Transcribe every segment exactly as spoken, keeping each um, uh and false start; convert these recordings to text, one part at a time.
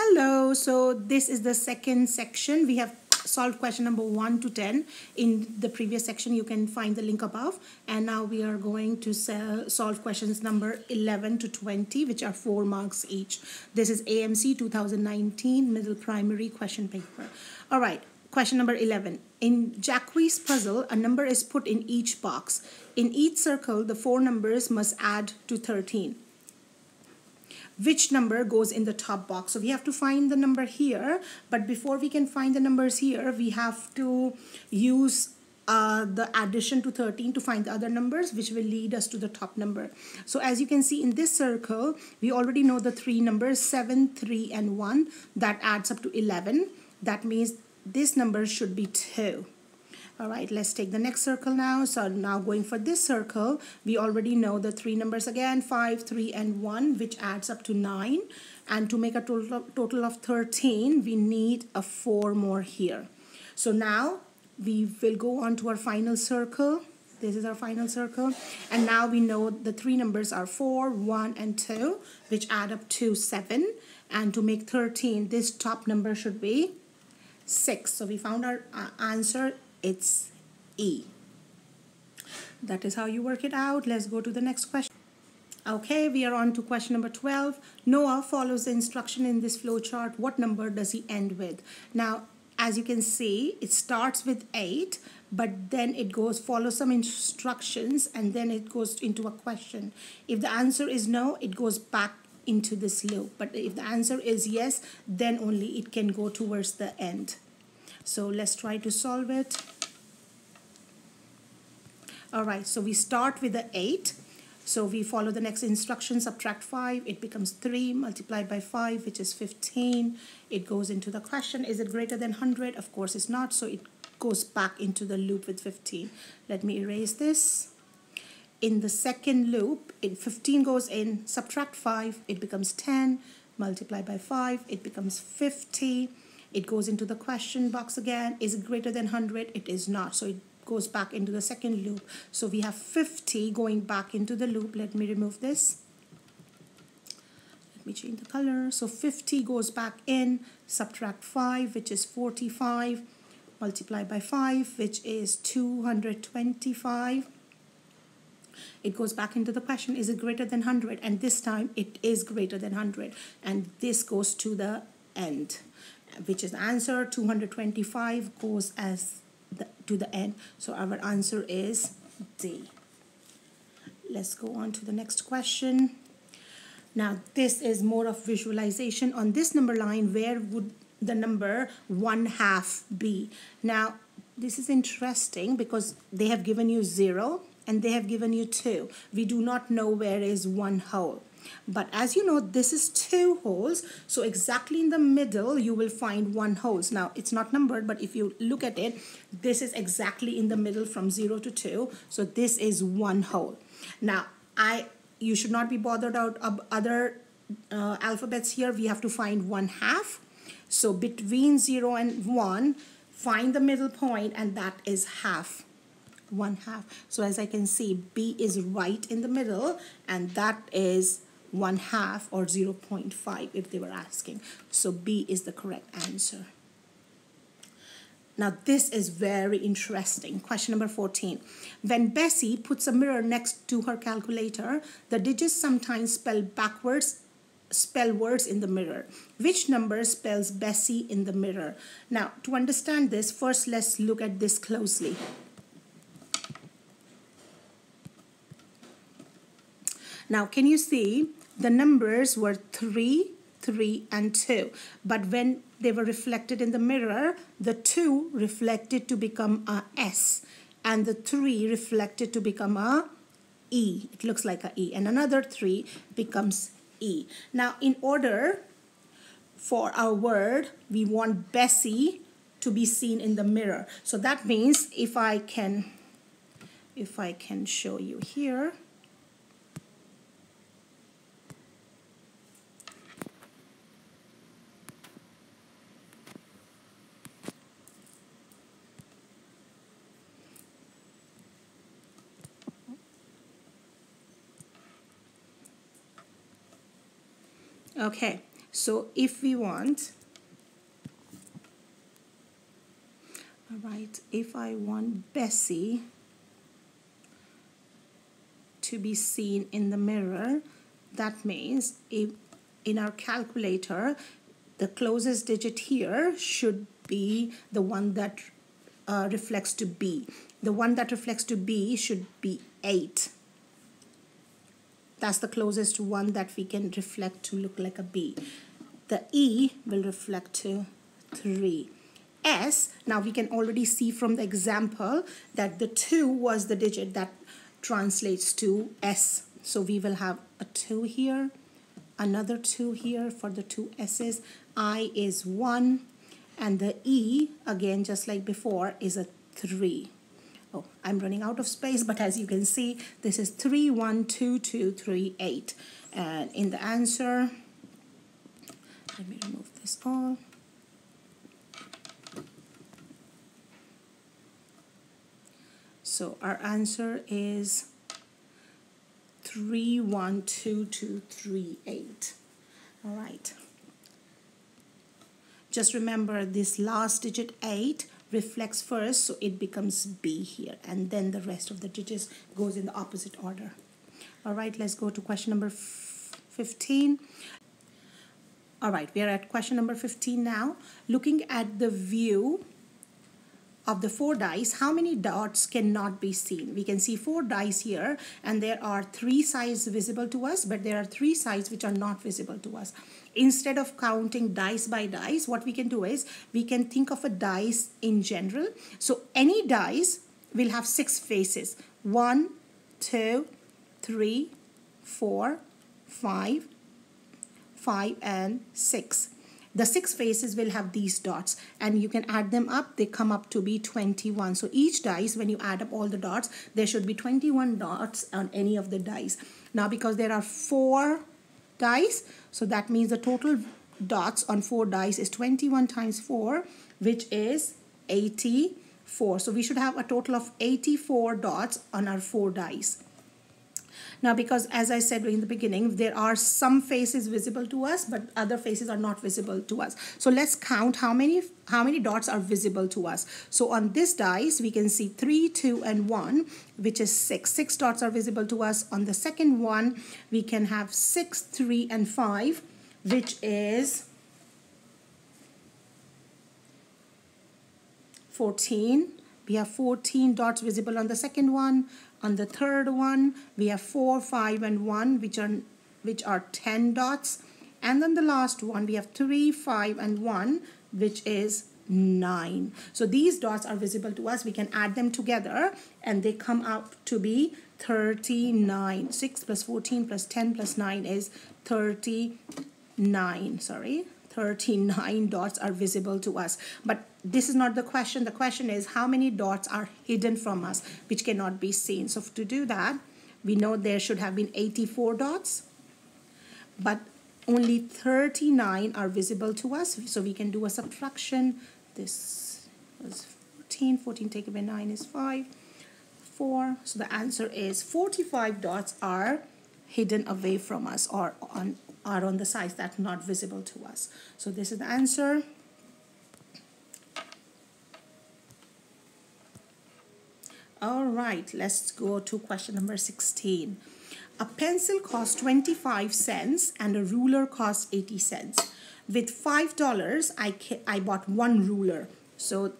Hello, so this is the second section. We have solved question number one to ten. In the previous section, you can find the link above. And now we are going to sell, solve questions number eleven to twenty, which are four marks each. This is A M C two thousand nineteen middle primary question paper. All right, question number eleven. In Jackie's puzzle, a number is put in each box. In each circle, the four numbers must add to thirteen. Which number goes in the top box? So we have to find the number here, but before we can find the numbers here, we have to use uh, the addition to thirteen to find the other numbers, which will lead us to the top number. So as you can see in this circle, we already know the three numbers, seven, three, and one. That adds up to eleven. That means this number should be two. All right, let's take the next circle now. So now going for this circle, we already know the three numbers again, five, three, and one, which adds up to nine. And to make a total of, total of thirteen, we need a four more here. So now we will go on to our final circle. This is our final circle. And now we know the three numbers are four, one, and two, which add up to seven. And to make thirteen, this top number should be six. So we found our uh, answer. It's E. That is how you work it out. Let's go to the next question. Okay, we are on to question number twelve. Noah follows the instruction in this flowchart. What number does he end with? Now, as you can see, it starts with eight, but then it goes follow some instructions and then it goes into a question. If the answer is no, it goes back into this loop. But if the answer is yes, then only it can go towards the end. So let's try to solve it. All right, so we start with the eight. So we follow the next instruction, subtract five, it becomes three, multiplied by five, which is fifteen. It goes into the question, is it greater than one hundred? Of course it's not, so it goes back into the loop with fifteen. Let me erase this. In the second loop, fifteen goes in, subtract five, it becomes ten, multiplied by five, it becomes fifty. It goes into the question box again. Is it greater than one hundred? It is not. So it goes back into the second loop. So we have fifty going back into the loop. Let me remove this. Let me change the color. So fifty goes back in. Subtract five, which is forty-five. Multiply by five, which is two hundred twenty-five. It goes back into the question. Is it greater than one hundred? And this time it is greater than one hundred. And this goes to the end, which is the answer. Two hundred twenty-five goes as the, to the end. So our answer is D. Let's go on to the next question. Now this is more of visualization. On this number line, where would the number one half be? Now this is interesting because they have given you zero and they have given you two. We do not know where is one whole. But as you know, this is two holes, so exactly in the middle you will find one hole. Now it's not numbered, but if you look at it, this is exactly in the middle from zero to two, so this is one hole. Now I you should not be bothered out of other uh, alphabets here. We have to find one half, so between zero and one, find the middle point, and that is half. One half. So as I can see, B is right in the middle, and that is one half or zero point five if they were asking. So B is the correct answer. Now this is very interesting. Question number fourteen. When Bessie puts a mirror next to her calculator, the digits sometimes spell backwards, spell words in the mirror. Which number spells Bessie in the mirror? Now to understand this, first let's look at this closely. Now, can you see the numbers were three, three, and two. But when they were reflected in the mirror, the two reflected to become a S. And the three reflected to become a E. It looks like a E. And another three becomes E. Now, in order for our word, we want Bessie to be seen in the mirror. So that means if I can, if I can show you here. Okay, So if we want, all right, if I want Bessie to be seen in the mirror, that means if in our calculator, the closest digit here should be the one that uh, reflects to B. The one that reflects to B should be eight. That's the closest one that we can reflect to look like a B. The E will reflect to three. S, now we can already see from the example that the two was the digit that translates to S. So we will have a two here, another two here for the two S's. I is one, and the E, again, just like before, is a three. Oh, I'm running out of space, but as you can see, this is three, one, two, two, three, eight. And in the answer, let me remove this all. So our answer is three, one, two, two, three, eight. All right. Just remember this last digit eight reflects first, so it becomes B here, and then the rest of the digits goes in the opposite order. All right, let's go to question number fifteen. All right, we are at question number fifteen now. Looking at the view of the four dice, how many dots cannot be seen? We can see four dice here, and there are three sides visible to us, but there are three sides which are not visible to us. Instead of counting dice by dice, what we can do is we can think of a dice in general. So any dice will have six faces. One, two, three, four, five, five, and six. The six faces will have these dots, and you can add them up. They come up to be twenty-one. So each dice, when you add up all the dots, there should be twenty-one dots on any of the dice. Now, because there are four dice, so that means the total dots on four dice is twenty-one times four, which is eighty-four. So we should have a total of eighty-four dots on our four dice. Now, because as I said in the beginning, there are some faces visible to us, but other faces are not visible to us. So let's count how many how many dots are visible to us. So on this dice, we can see three, two, and one, which is six. Six dots are visible to us. On the second one, we can have six, three, and five, which is fourteen. We have fourteen dots visible on the second one. On the third one, we have four, five, and one, which are, which are ten dots. And then the last one, we have three, five, and one, which is nine. So these dots are visible to us. We can add them together, and they come out to be thirty-nine. six plus fourteen plus ten plus nine is thirty-nine. Sorry, thirty-nine dots are visible to us. But this is not the question. The question is how many dots are hidden from us, which cannot be seen. So to do that, we know there should have been eighty-four dots, but only thirty-nine are visible to us. So we can do a subtraction. This was fourteen. fourteen taken by nine is five. four. So the answer is forty-five dots are hidden away from us, or on, are on the sides that are not visible to us. So this is the answer. All right, let's go to question number sixteen. A pencil costs twenty-five cents and a ruler costs eighty cents. With five dollars, I, I bought one ruler. So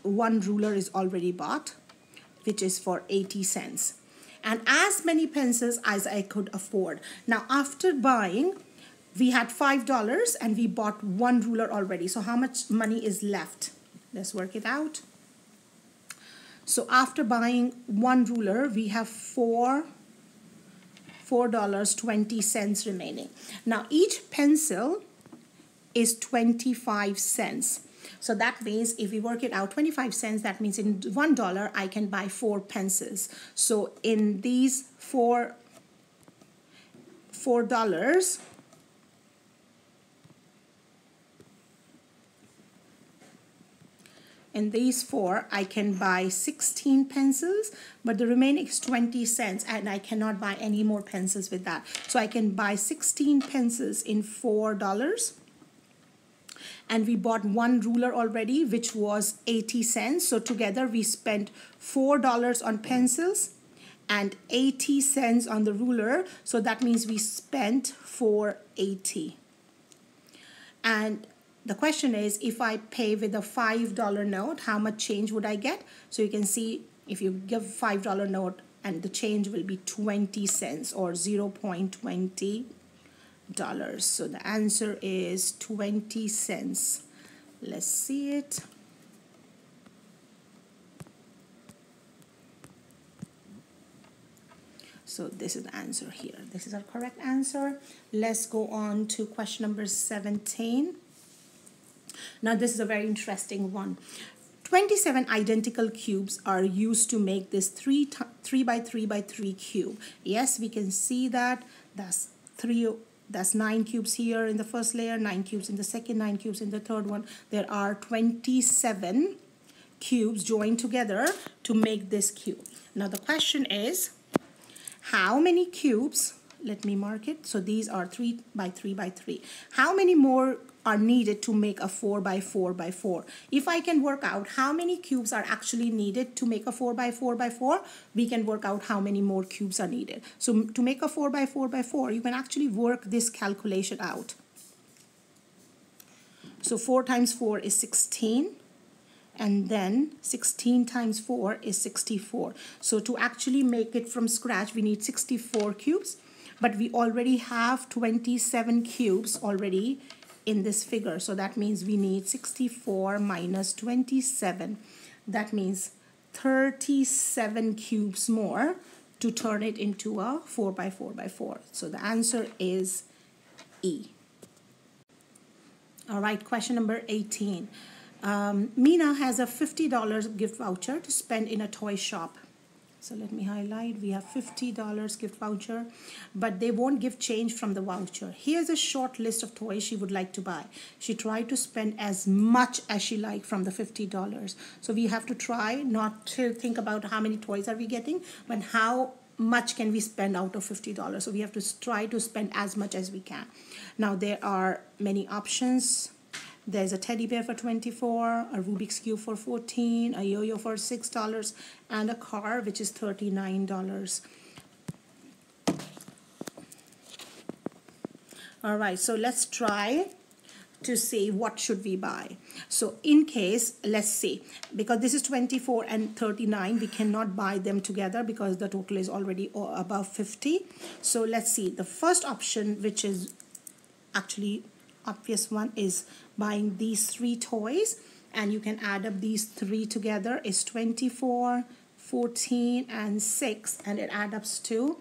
one ruler is already bought, which is for eighty cents. And as many pencils as I could afford. Now, after buying, we had five dollars and we bought one ruler already. So how much money is left? Let's work it out. So after buying one ruler, we have four, four dollars and twenty cents remaining. Now each pencil is twenty-five cents. So that means if we work it out, twenty-five cents, that means in one dollar, I can buy four pencils. So in these four, four dollars, in these four, I can buy sixteen pencils, but the remaining is twenty cents, and I cannot buy any more pencils with that. So I can buy sixteen pencils in four dollars. and we bought one ruler already, which was eighty cents. So together we spent four dollars on pencils and eighty cents on the ruler. So that means we spent four dollars and eighty cents. And the question is, if I pay with a five dollar note, how much change would I get? So you can see if you give five dollar note, and the change will be twenty cents or zero point two zero dollars. So the answer is twenty cents. Let's see it. So this is the answer here. This is our correct answer. Let's go on to question number seventeen. Now this is a very interesting one. twenty-seven identical cubes are used to make this three, three by three by three cube. Yes, we can see that. That's three. That's nine cubes here in the first layer, nine cubes in the second, nine cubes in the third one. There are twenty-seven cubes joined together to make this cube. Now the question is, how many cubes, let me mark it, so these are three by three by three. How many more are needed to make a four by four by four? If I can work out how many cubes are actually needed to make a four by four by four, we can work out how many more cubes are needed. So to make a four by four by four, you can actually work this calculation out. So four times four is sixteen. And then sixteen times four is sixty-four. So to actually make it from scratch, we need sixty-four cubes, but we already have twenty-seven cubes already in this figure. So that means we need sixty-four minus twenty-seven. That means thirty-seven cubes more to turn it into a four by four by four. So the answer is E. All right, question number eighteen. Um, Mina has a fifty dollar gift voucher to spend in a toy shop. So let me highlight, we have fifty dollar gift voucher, but they won't give change from the voucher. Here's a short list of toys she would like to buy. She tried to spend as much as she liked from the fifty dollars. So we have to try not to think about how many toys are we getting, but how much can we spend out of fifty dollars. So we have to try to spend as much as we can. Now there are many options. There's a teddy bear for twenty-four dollars, a Rubik's Cube for fourteen dollars, a yo-yo for six dollars, and a car, which is thirty-nine dollars. All right, so let's try to see what should we buy. So in case, let's see, because this is twenty-four and thirty-nine, we cannot buy them together because the total is already above fifty. So let's see, the first option, which is actually obvious one, is buying these three toys, and you can add up these three together. It's twenty-four, fourteen, and six, and it adds up to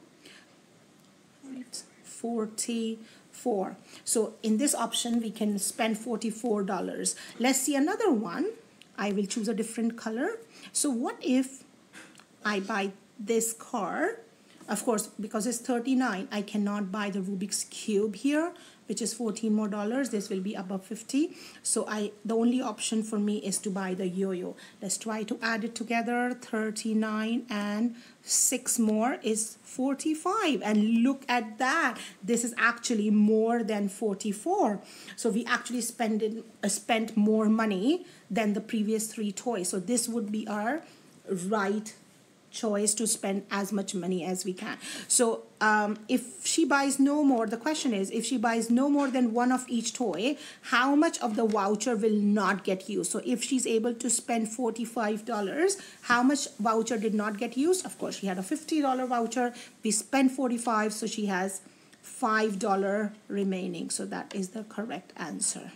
forty-four. So in this option, we can spend forty-four dollars. Let's see another one. I will choose a different color. So what if I buy this car? Of course, because it's thirty-nine, I cannot buy the Rubik's Cube here, which is fourteen more dollars. This will be above fifty. So I, the only option for me is to buy the yo-yo. Let's try to add it together. thirty-nine and six more is forty-five. And look at that. This is actually more than forty-four. So we actually spent, it, uh, spent more money than the previous three toys. So this would be our right choice to spend as much money as we can. So um, if she buys no more, the question is, if she buys no more than one of each toy, how much of the voucher will not get used? So if she's able to spend forty-five dollars, how much voucher did not get used? Of course, she had a fifty dollar voucher. We spent forty-five dollars, so she has five dollars remaining. So that is the correct answer.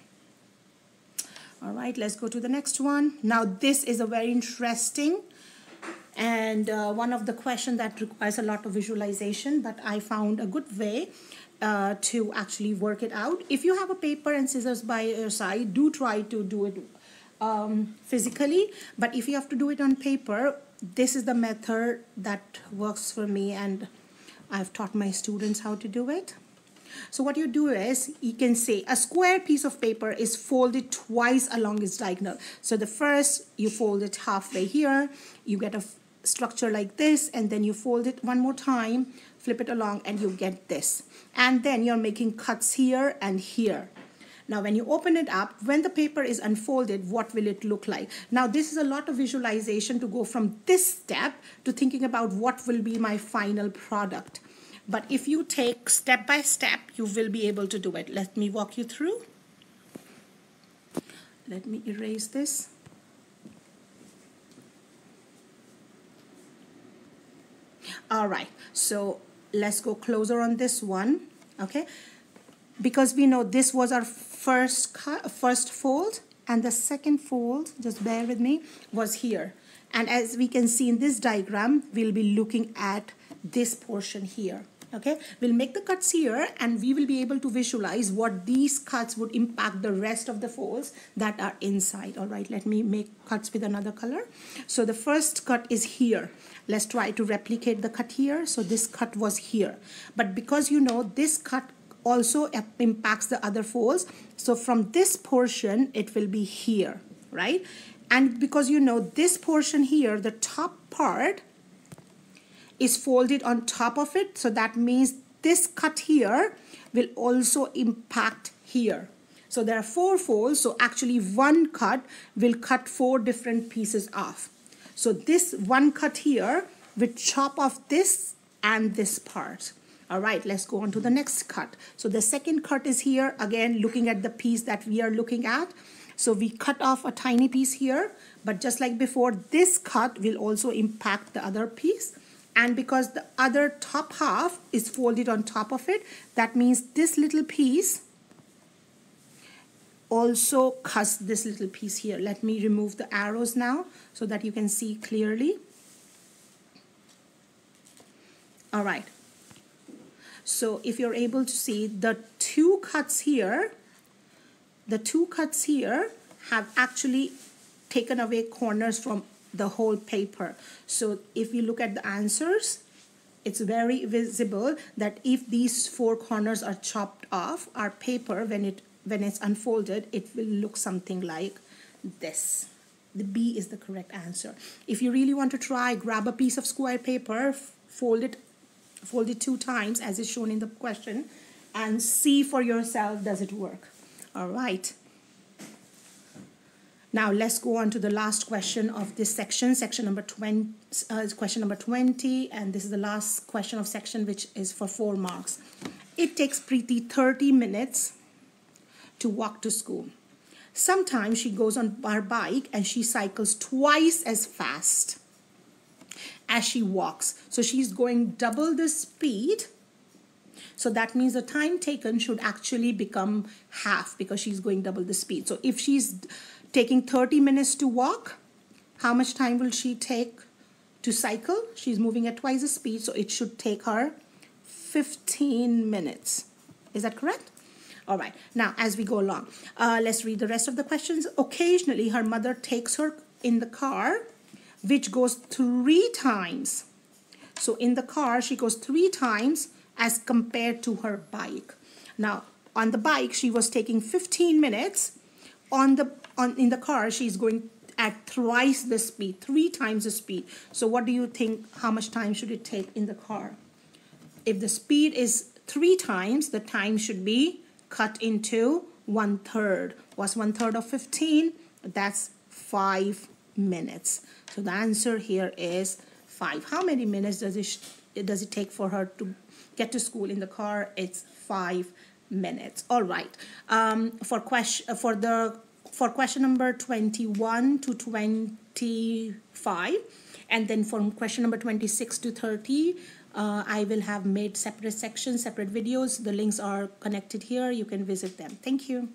All right, let's go to the next one. Now, this is a very interesting and uh, one of the questions that requires a lot of visualization, but I found a good way uh, to actually work it out. If you have a paper and scissors by your side, do try to do it um, physically, but if you have to do it on paper, this is the method that works for me, and I've taught my students how to do it. So what you do is, you can say a square piece of paper is folded twice along its diagonal. So the first, you fold it halfway here, you get a structure like this, and then you fold it one more time, flip it along, and you get this. And then you're making cuts here and here. Now, when you open it up, when the paper is unfolded, what will it look like? Now, this is a lot of visualization to go from this step to thinking about what will be my final product. But if you take step by step, you will be able to do it. Let me walk you through. Let me erase this. All right, so let's go closer on this one, okay? Because we know this was our first cut, first fold, and the second fold, just bear with me, was here. And as we can see in this diagram, we'll be looking at this portion here, okay? We'll make the cuts here, and we will be able to visualize what these cuts would impact the rest of the folds that are inside. All right, let me make cuts with another color. So the first cut is here. Let's try to replicate the cut here. So this cut was here. But because you know this cut also impacts the other folds, so from this portion, it will be here, right? And because you know this portion here, the top part is folded on top of it, so that means this cut here will also impact here. So there are four folds, so actually one cut will cut four different pieces off. So this one cut here will chop off this and this part. All right, let's go on to the next cut. So the second cut is here, again, looking at the piece that we are looking at. So we cut off a tiny piece here, but just like before, this cut will also impact the other piece. And because the other top half is folded on top of it, that means this little piece also cuts this little piece here. Let me remove the arrows now so that you can see clearly. All right. So if you're able to see, the two cuts here, the two cuts here have actually taken away corners from the whole paper. So if you look at the answers, it's very visible that if these four corners are chopped off, our paper, when it when it's unfolded, it will look something like this. The B is the correct answer. If you really want to try, grab a piece of square paper, fold it fold it two times as is shown in the question, and see for yourself, does it work? All right. Now let's go on to the last question of this section, section number twenty, uh, question number twenty, and this is the last question of section, which is for four marks. It takes Preeti thirty minutes to walk to school. Sometimes she goes on her bike and she cycles twice as fast as she walks. So she's going double the speed. So that means the time taken should actually become half because she's going double the speed. So if she's taking thirty minutes to walk, how much time will she take to cycle? She's moving at twice the speed, so it should take her fifteen minutes. Is that correct? All right. Now, as we go along, uh, let's read the rest of the questions. Occasionally, her mother takes her in the car, which goes three times. So in the car, she goes three times as compared to her bike. Now, on the bike, she was taking fifteen minutes. On the on in the car, she's going at thrice the speed, three times the speed. So what do you think, how much time should it take in the car? If the speed is three times, the time should be cut into one third. What's one third of fifteen? That's five minutes. So the answer here is five. How many minutes does it, does it take for her to get to school in the car? It's five minutes. All right. Um, for question for the for question number twenty-one to twenty-five, and then from question number twenty-six to thirty, uh, I will have made separate sections, separate videos. The links are connected here. You can visit them. Thank you.